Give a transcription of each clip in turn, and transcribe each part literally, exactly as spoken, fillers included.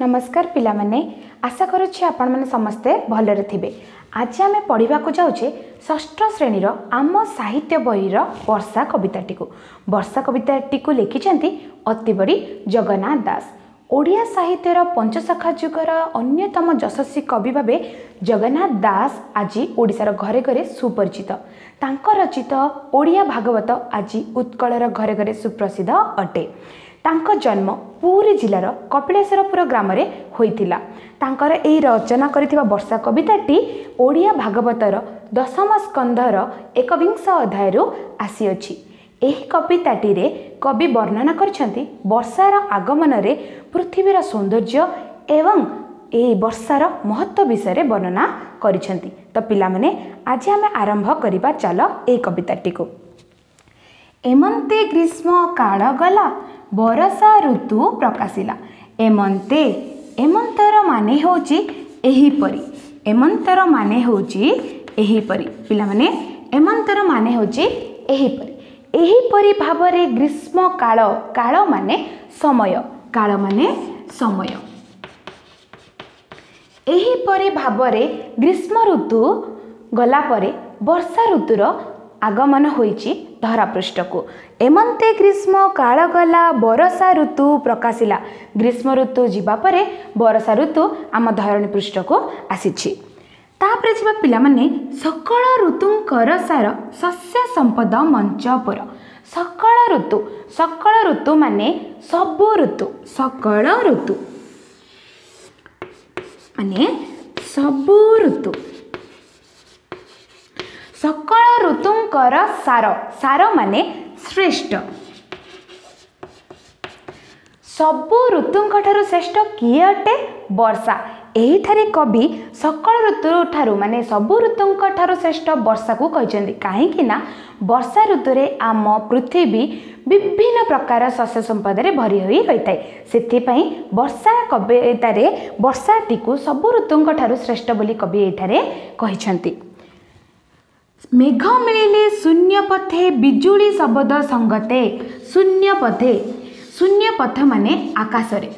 नमस्कार पिला माने, आशा करुछे आपण माने समस्ते भलरे थिबे। आज आमे पढ़िबा को जाउछे षष्ठ श्रेणीर आम साहित्य बहिर वर्षा कविताटी को। वर्षा कविताटी को लिखिसेंती अतिबड़ी जगन्नाथ दास। ओडिया साहित्यर पंचशाखा जुगर अन्यतम यशस्वी कवि भाबे जगन्नाथ दास आज ओडिशार घरे घरे सुपरिचित। तांकर रचित ओडिया भागवत आज उत्कलर घरे घरे सुप्रसिद्ध अटे। तांका जन्म पूरी जिलार कपिलेश्वरपुर ग्राम रे होइतिला। तांकर एई रचना करिथिबा वर्षा कविताटी ओडिया भागवतर दशम स्कंधर एकविंश अध्यायरु आसी अछि। एही कविताटी रे कवि वर्णना करछन्ति वर्षार आगमन रे पृथ्वीर सौंदर्य एवं एही वर्षार महत्व विषय रे वर्णना करछन्ति। तो पिला माने आज आमे आरंभ करिबा चलो एही कविताटी को। एमन्ते ग्रीष्म काल गला बरसा ऋतु प्रकाशिला। एमन्ते एमन्तर माने होची एहीपरी। एमन्तर माने होची एहीपरी। पिला माने एमन्तर माने होची एहीपरी। एहीपरी भावरे ग्रीष्म काल काल माने समय। काल माने समय। एहीपरी भावरे ग्रीष्म ऋतु गला परे वर्षा ऋतुर आगमन होईची धरापृष्ठ को। एमन्ते ग्रीष्म काल गला बरसा ऋतु प्रकाशिला। ग्रीष्म ऋतु जीवा परे बरसा ऋतु आम धरणी पृष्ठ को आसीछि। तापर जीवा पिला माने सकल ऋतुंकर सार सस्य संपद मंच पर। सकल ऋतु सकल ऋतु माने सबु ऋतु। सकल ऋतु माने सबु ऋतु। सकल ऋतुंकर सार सार माने श्रेष्ठ। सबु ऋतुंक ठारू श्रेष्ठ किए अटे वर्षा। एही थारे कवि सकल ऋतु ठारू माने सबु ऋतुंक ठारू श्रेष्ठ वर्षा को कहचंदी। काहेकि ना वर्षा ऋतु रे आम पृथ्वी विभिन्न प्रकार शस्य संपद रे भरी होई रहिताए। सेथिपई वर्षा कविता रे वर्षाटी को सबु ऋतुंक ठारू श्रेष्ठ बोली कवि एठारे कहिसंती। मेघ मिलिले शून्य पथे बिजुली शब्द संगते। शून्य पथे शून्य पथ माने आकाश रे।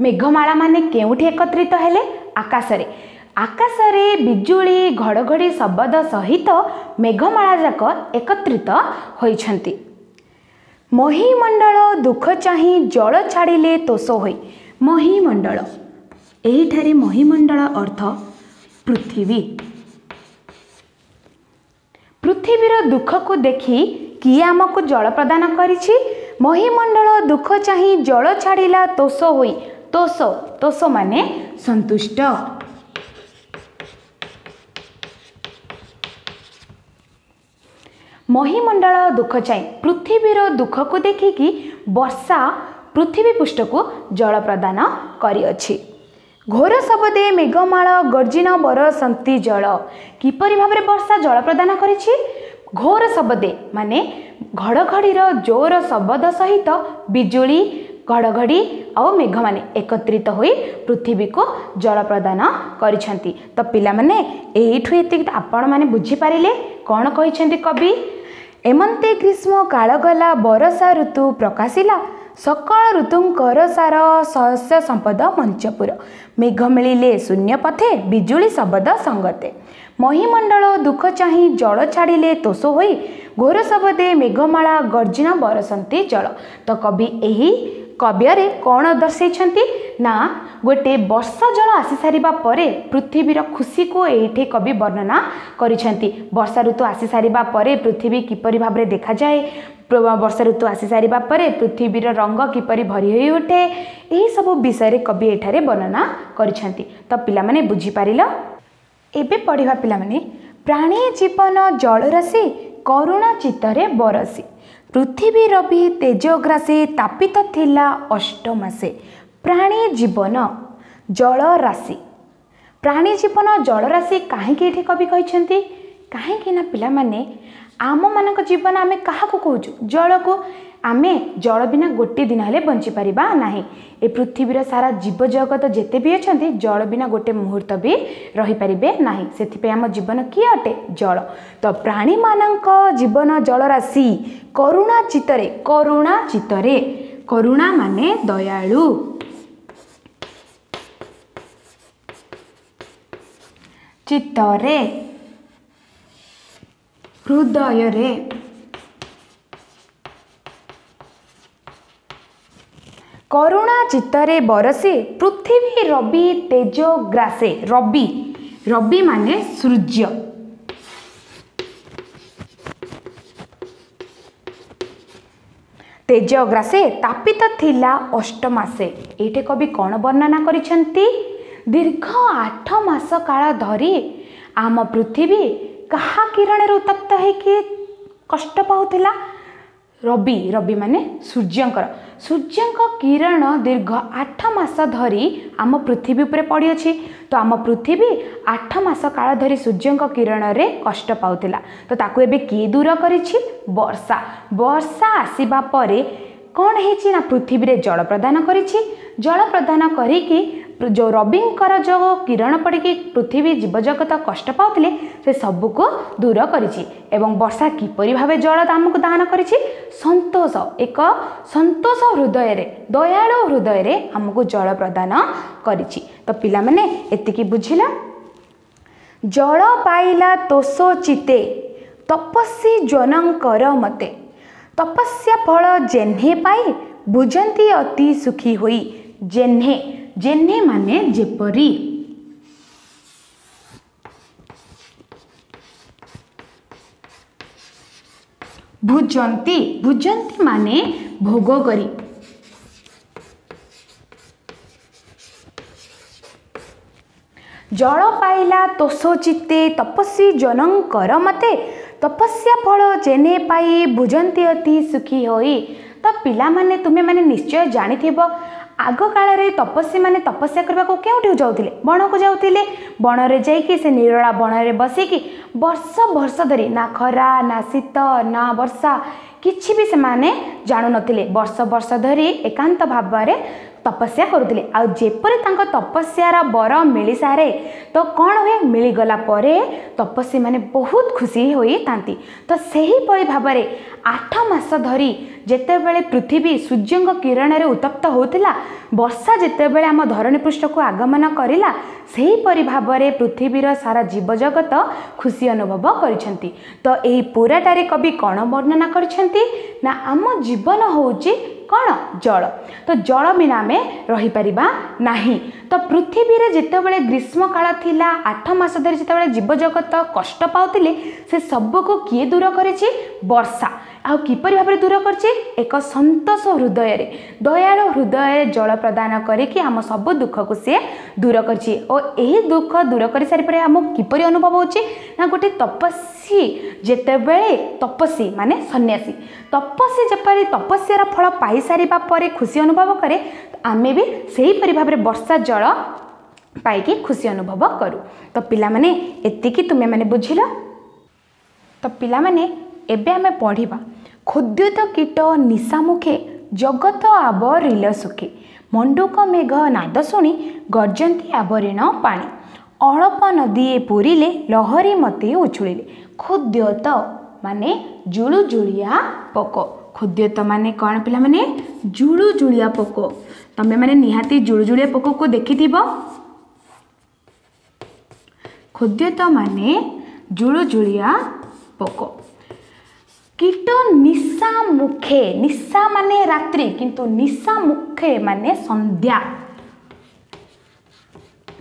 मेघमाला माने केउठी एकत्रित हेले आकाश रे। आकाश रे बिजुली घड़घड़ी शब्द सहित मेघमाला जाक एकत्रित होइछंती। महीमंडल दुख चाहि जल छाड़िले तोष होई। महीमंडल एहिठारे महीमंडल अर्थ पृथ्वी। पृथ्वीर दुख को देखी किए आमको जल प्रदान करिछि। महीमंडल दुख चाहि जल छाड़िला तोष होई। तोष तोष माने संतुष्ट। महीमंडल दुख चाहि पृथ्वीर दुख को देखिकी वर्षा पृथ्वी पृष्ठ को जल प्रदान करिछि। घोर शब्दे मेघमाला गर्जन बरसंती जल। किपरि भाबरे वर्षा जल प्रदान करिछि। घोर शब्दे माने घड़घड़ीर जोर शब्द सहित बिजुली घड़घड़ी और मेघ माने एकत्रित होई पृथ्वी को जल प्रदान करिछंती। तो पिला माने एठु एतिक आपण माने बुझी पारिले कोन कहिछंती कवि। एमन्ते ग्रीष्म काल गला बरसा ऋतु प्रकाशिला। सकल ऋतुंकर सार शस्य संपद मंचपुर। मेघ मिलिले शून्य पथे बिजुली शब्द संगते। महीमंडल दुख चाहि जल छाड़िले तोष होई। घोर शब्दे मेघमाला गर्जन बरसंती जल। तो कवि एही कव्यरे कौन दर्शाइछंती ना गोटे वर्षा जल आसी सारिबा परे पृथ्वीर खुशी को एठी कवि वर्णना करिछंती। वर्षा ऋतु आसी सारिबा परे पृथ्वी किपरि भाबरे देखा जाए। वर्षा ऋतु आसी सारिबा परे पृथ्वीर रंग किपरि भरी होई उठे। एही सब विषय रे कवि एठारे वर्णना करिछंती। तो पिला माने बुझी पारिलो। एबे पढ़िबा पिला माने प्राणी जीवन जल राशि करुण चित्तरे बरसी। पृथ्वी रवि तेजग्रासे तापित थिला अष्टमासे। प्राणी जीवन जल राशि। प्राणी जीवन जल राशि काहे कवि कहते कहीं ना पिला माने आम मान जीवन आम क्या कहूँ जल को आम जल बिना गोटे दिन हेले बंची पारिबा नाही। ए पृथ्वीर सारा जीव जगत जिते भी अच्छा जल बिना गोटे मुहूर्त भी रही पारिबे नाही। सेथिपे आम जीवन किए अटे जल। तो प्राणी मानक जीवन जलराशि करुणा चितरे करुणा चितरे करुणा माने दयालु चितरे हृदय रे करुणा चित्तरे बरसे पृथ्वी रवि तेज ग्रासे रवि रवि माने सूर्य तेज ग्रासे तापित थिला अष्टमासे। एठे कवि कौन वर्णना करिसेंती दीर्घ आठ मास काल धरी आम पृथ्वी कहा किरण रे उत्तप्त हेकि कष्ट पाउथिला। रवि रवि माने सूर्यंकर सूर्यंक किरण दीर्घ आठ मास धरी आम पृथ्वी उपरे पड़ी अछि। तो आम पृथ्वी आठ मास काल धरी सूर्यंक किरण रे कष्ट पाउथिला। तो ताकु एबे के दूर करिछि वर्षा। वर्षा आसीबा परे कोन हेछि ना पृथ्वी रे जल प्रदान करिछि। जल प्रदान करिकि जो रविंकर जो किरण पड़िकी पृथ्वी जीवजगत कष्ट पाते से सबको दूर करिछि। एवं वर्षा किपरि भावे जल आमको दान करिछि संतोष एक संतोष हृदय रे दयालु हृदय रे आमको जल प्रदान करिछि। तो पिला माने एतिकी बुझिला। जल पाइला तोसो चिते तपस्वी जनंकर मते तपस्या फल जेन्हे पाई बुझंती अति सुखी होई। जेन्हे जेन्हे माने जेपरी भुजंती भुजंती माने भोग करी जल पाइला तोसो चित्ते तपस्वी जनंकर मते तपस्या फल जेने पाई भुजंती अति सुखी होई। तो पिला माने तुम्हें माने निश्चय जानिथिबो आग काल तपस्वी मैंने तपस्या करने को क्योंठी जाऊे बण को जाऊे बण में जा निरोला बण में बसिकी वर्ष वर्ष धरी ना खरा ना शीत ना वर्षा किसी भी से जाणु नथिले। वर्ष वर्ष धरी एकांत भाव में तपस्या करुले। आपर तपस्यार बर मिली सारे तो कौन हुए मिलगला तपस्वी मैंने बहुत खुशी होता। तो सहीपरि भाव में आठ मास धरी जेते बेले पृथ्वी सूर्य किरण रे उत्तप्त होता वर्षा जेते बेले आम धरणी पृष्ठ को आगमन करा सहीपरि भाव में पृथ्वीर सारा जीवजगत खुशी अनुभव करिसेंती। तो यही पूराटारे कवि कौन वर्णना करिसेंती ना आम जीवन होउची कौन जल। तो जल बिना आम रहीपरिबा नाही। तो पृथ्वी रे जितेबले ग्रीष्म काल थिला आठ मास धरि जितेबले जीवजगत कष्ट पाउतिले से सबको किए दूर करिछि वर्षा। आ किपरि भाबरे दूर करछि एक संतोष हृदय रे दयालु हृदय रे जल प्रदान करिकि आम सब दुख को से दूर करछि। और एही दुख दूर करि सारि परे आम किपरि अनुभव होछि ना गोटे तपस्वी जितेबले तपस्वी माने सन्यासी तपस्वी जेपरि तपस्यार फल पाइ सारिबा परे खुशी अनुभव करे तो आमे भी सहीपरि भाव में वर्षा जल पाइकी खुशी अनुभव करूँ। तो पिला माने एतिकी तुमे माने बुझिल। तो पिला माने एबे आमे पढ़िबा खुद्युत कीट निशामुखे जगत आवरिल सुखे मंडूक मेघ नाद शुणी गर्जंती आवरण पाणी अड़प नदीए पूरिले लहरी मते उछुलिले। खुद्युत माने जुलु जुलिया पक खुद्युत माने कौन पिला माने जुड़ुजुड़िया पोक तमे माने निहाती जुड़ुजुड़िया पोक को देखिथिबो। खुद्युत माने जुड़ुजुड़िया पोक कीट निशा मुखे निशा माने रात्रि किंतु निशा मुखे माने संध्या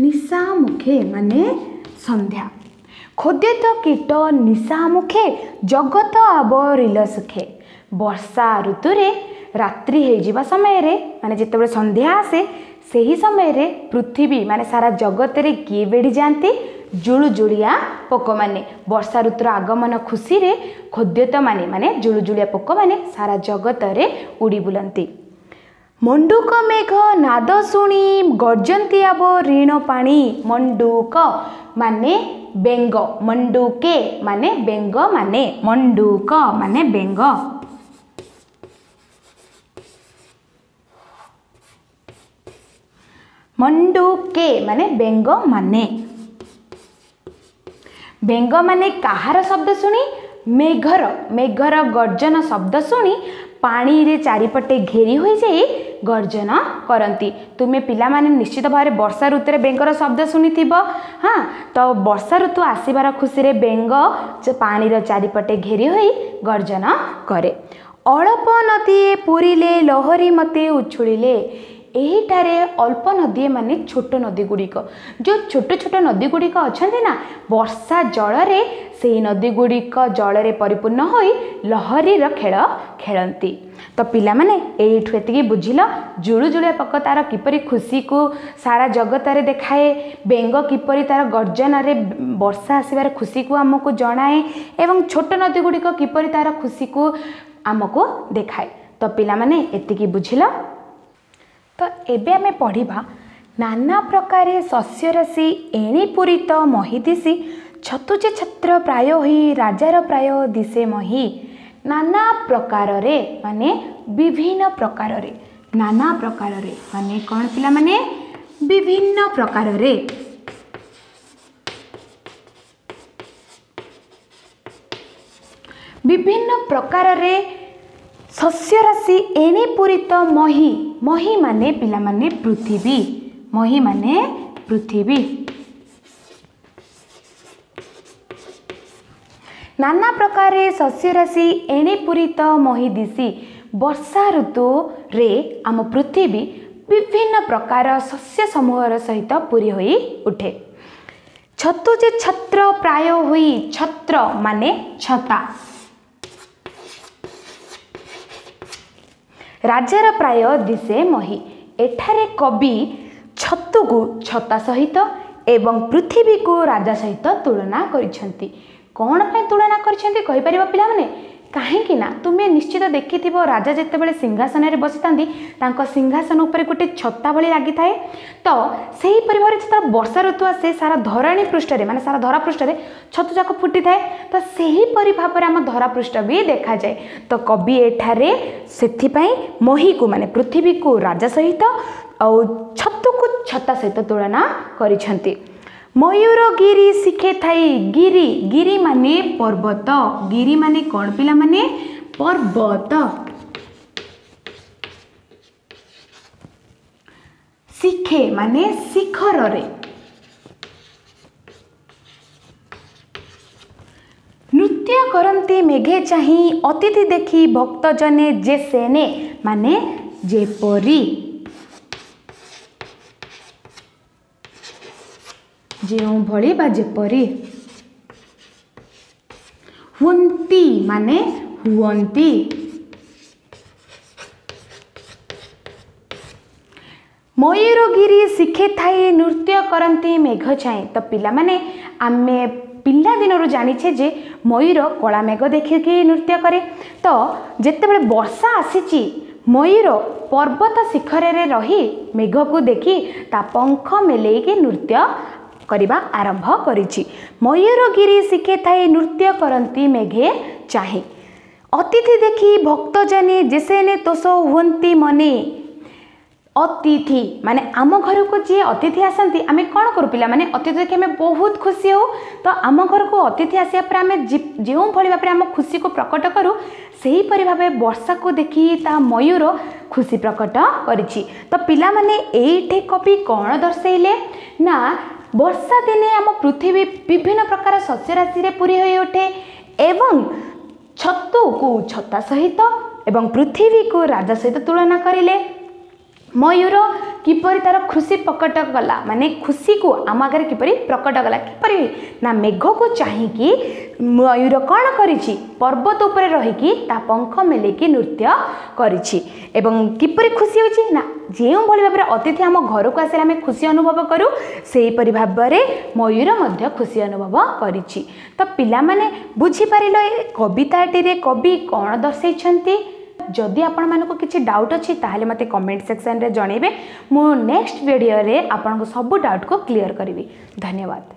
निशा मुखे माने संध्या। खुद्युत कीट निशा मुखे जगत आवरिल सुखे वर्षा ऋतु रे रात्रि हो जावा समय रे माने जिते संध्या आसे से ही समय रे पृथ्वी माने सारा जगत रे किए बेढ़ी जाती जुड़ुजुड़िया पोक माने वर्षा ऋतुर आगमन खुशी रे खुद्युत माने माने जुड़ुजुड़िया पोक माने सारा जगत रे उड़ी बुलंती। मंडूक मेघ नाद शुणी गर्जंती आबो ऋण पाणी मंडूक माने बेंग मंडूके माने बेंग माने मंडूक माने बेंग। मंडूके माने बेंग माने बेंग माने कहार शब्द शुणी मेघर मेघर गर्जन शब्द शुणी पानी रे चारिपटे घेरी हो जाए गर्जन करती। तुम्हें पिला माने निश्चित भाव में वर्षा ऋतु रे बेंगर शब्द शुनी हाँ तो वर्षा ऋतु आसबार खुशी रे बेंग पानी रे चारिपटे घेरी हो गर्जन करे। अल्प नदीए पूरीले लहरी मते उछुड़ीले यहीठार अल्प नदी माने छोट नदीगुड़िक जो छोट छोट नदीगुड़िक अच्छा ना वर्षा जल से नदीगुड़िक जल परिपूर्ण हो लहरी खेल खेलती। तो पिला माने एठू एतिकी बुझिल जुड़ुजुड़िया पक तार किपरी खुशी को सारा जगत रे देखाए बेंग किपरी तार गर्जन रे वर्षा आसबार खुशी को आमको जनाए एवं छोट नदीगुड़िक किपरी तार खुशी को आमको देखाए। तो पिला माने एतिकी बुझिल। तो एबे आमे पढ़िबा नाना प्रकार शस्य राशि एणीपूरित मही दिशी छतुचे छत्र प्राय होई राजार प्राय दिशे मही। नाना प्रकार रे माने विभिन्न प्रकार रे नाना प्रकार रे माने कौन पिला माने विभिन्न प्रकार रे विभिन्न प्रकार रे शस्य राशि एणीपूरित मही मही माने पिला माने पृथ्वी मही माने पृथ्वी। नाना प्रकार शस्य राशि एणीपूरित मही दिशी वर्षा ऋतु रे आम पृथ्वी विभिन्न प्रकार शस्य समूह सहित पूरी होई उठे। छतुचे छत्र प्राय होई छत्र माने छता राजार प्राय दिशे मही। एठारे कवि छतु को छता सहित एवं पृथ्वी को राजा सहित तुलना करिसेंती। कौन पे तुलना करिसेंती कहि परिबा पिला माने काहेकि ना तुम्हें निश्चित देखि थिबो राजा जेते बेले सिंहासन रे बसितांदी तांको सिंहासन ऊपर गोटे छता भली लागि थाए। तो सेही परिवार जेता वर्षा ऋतु आसे सारा धरणी पृष्ठ रे माने सारा धरा पृष्ठ रे छतु जाक फुटी थाए। तो सेही परिभाव रे हम धरा पृष्ठ भी देखा जाए। तो कवि एठारे सेथि पई मोही को माने पृथ्वी को राजा सहित और छतु को छता सहित तुलना करिसेंती। मयूर गिरी शिखे थाई गिरी गिरी माने पर्वत गिरी माने कौन पिला माने पर्वत शिखे माने शिखर रे नृत्य करंती मेघे चाही अतिथि देखी भक्त जने जे सेने माने जेपरी जो भली बाजेपरी हुंती माने हुंती मयूरगिरी शिखे थाई नृत्य करती मेघ छाए। तो पिला माने आमे पिला दिनरू जानिछे जे मयूर कला मेघ देखिके नृत्य करे। तो जेतेबेले वर्षा आसीची मयूर पर्वत शिखर रे रही मेघ को देखी ता पंख मेलेके नृत्य करिबा आरंभ करिछि। मयूरगिरी शिखे थाई नृत्य करती मेघे चाहे अतिथि देखी भक्त जने जेसेने तोसो हुंती मने अतिथि माने आम घर को जी अतिथि आसती आम कौन करूँ पिला माने अतिथि देखी आम बहुत खुशी हो। तो आम घर को अतिथि आसा पर आम जो भाव में आम खुशी को प्रकट करूँ से ही परि भावे वर्षा को देखी ता मयूर खुशी प्रकट करिछि। तो पिला माने एठे कवि कौन दर्शाइले ना वर्षा दिने आम पृथ्वी विभिन्न प्रकार शस्य राशि रे पूरी होई उठे एवं छतु को छता सहित एवं पृथ्वी को राजा सहित तुलना करें। मयूर किपरि तार खुशी प्रकट कला माने खुशी को आम आगे किपरि प्रकट कला किपरि ना मेघ को चाहिए मयूर कौन करिछि पर्वत उपरे रहिकि ता पंख मेलेकि नृत्य करिछि एवं किपरि खुशी होछि ना जो भली भाव में अतिथि आम घर को आसे आम खुशी अनुभव करूँ से हीपरि भाव में मयूर मध्य खुशी अनुभव करिछि। तो पिला माने बुझी पारिलो कविताटी रे कवि कौन दर्शाइछन्ती। जदि आपण मानको किछि डाउट अछि ताहले मते कमेंट सेक्शन रे जणेबे। मु नेक्स्ट वीडियो रे आपन को सब डाउट को क्लियर करबी। धन्यवाद।